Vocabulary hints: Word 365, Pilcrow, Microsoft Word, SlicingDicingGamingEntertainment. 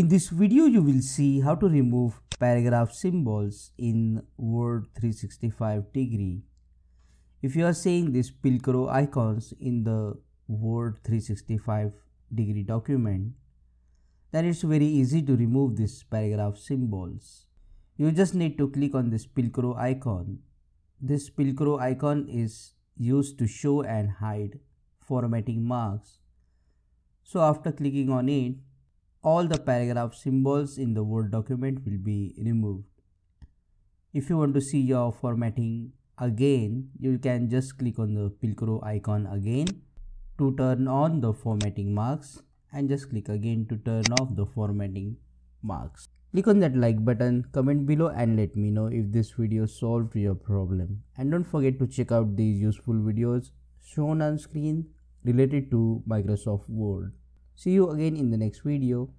In this video, you will see how to remove paragraph symbols in Word 365 degree. If you are seeing these Pilcrow icons in the Word 365 degree document, then it's very easy to remove these paragraph symbols. You just need to click on this Pilcrow icon. This Pilcrow icon is used to show and hide formatting marks. So after clicking on it, all the paragraph symbols in the Word document will be removed. If you want to see your formatting again, you can just click on the Pilcrow icon again to turn on the formatting marks and just click again to turn off the formatting marks. Click on that like button, comment below and let me know if this video solved your problem. And don't forget to check out these useful videos shown on screen related to Microsoft Word. See you again in the next video.